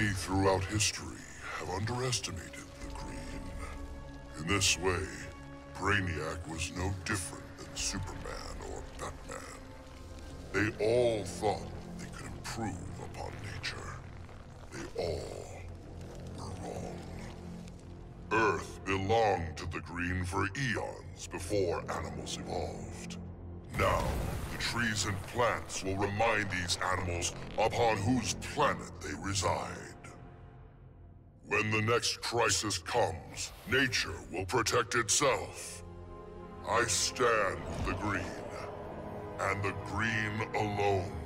Many throughout history have underestimated the Green. In this way, Brainiac was no different than Superman or Batman. They all thought they could improve upon nature. They all were wrong. Earth belonged to the Green for eons before animals evolved. Now, the trees and plants will remind these animals upon whose planet they reside. When the next crisis comes, nature will protect itself. I stand with the Green, and the Green alone.